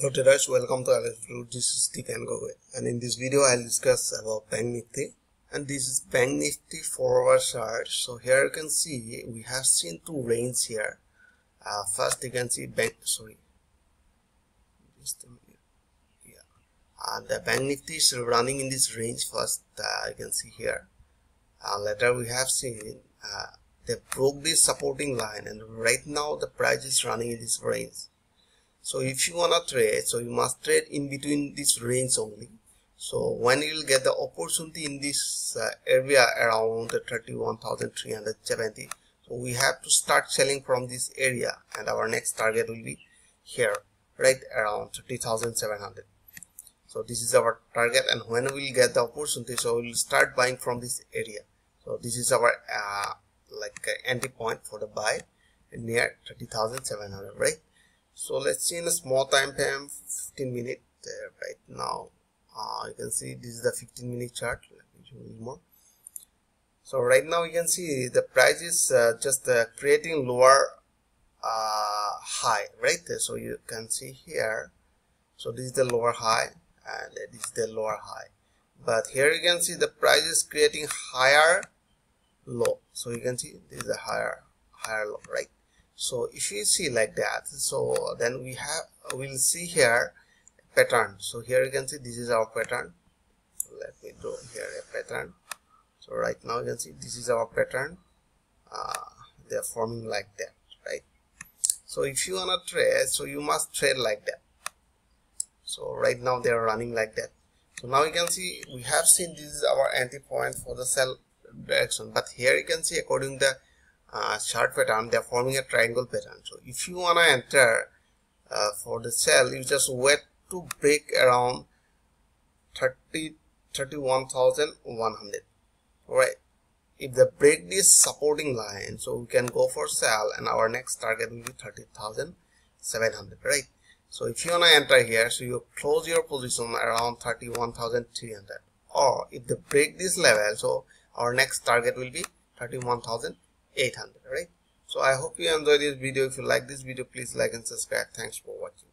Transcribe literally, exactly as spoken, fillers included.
Hello traders, welcome to Alice Blue. This is Tikango, and in this video I'll discuss about Bank Nifty, and this is Bank Nifty four hour chart. So here you can see we have seen two ranges here. Uh, first you can see bank sorry, yeah, and the Bank Nifty is running in this range first. Uh, you can see here. Uh, later we have seen uh, they broke this supporting line, and right now the price is running in this range. So if you wanna trade, so you must trade in between this range only. So when you will get the opportunity in this uh, area around thirty-one thousand three hundred seventy, so we have to start selling from this area, and our next target will be here, right around thirty thousand seven hundred. So this is our target, and when we will get the opportunity, so we will start buying from this area. So this is our uh, like uh, entry point for the buy near thirty thousand seven hundred, right? So let's see in a small time frame, fifteen minute. Uh, right now uh, you can see this is the fifteen minute chart. Let me show you more. So right now you can see the price is uh, just uh, creating lower uh, high, right? So you can see here, so this is the lower high and this is the lower high, but here you can see the price is creating higher low. So you can see this is a higher higher low, right? So if you see like that, so then we have we'll see here pattern. So here you can see this is our pattern. Let me draw here a pattern. So right now you can see this is our pattern. Uh, they are forming like that, right? So if you wanna trade, so you must trade like that. So right now they are running like that. So now you can see we have seen this is our entry point for the sell direction, but here you can see according to the Uh, chart pattern they are forming a triangle pattern. So if you wanna enter uh, for the sell, you just wait to break around thirty-one thousand one hundred. Alright, if they break this supporting line, so we can go for sell, and our next target will be thirty thousand seven hundred, right? So if you wanna enter here, so you close your position around thirty-one thousand three hundred, or if they break this level, so our next target will be thirty-one thousand eight hundred, right? So I hope you enjoyed this video. If you like this video, please like and subscribe. Thanks for watching.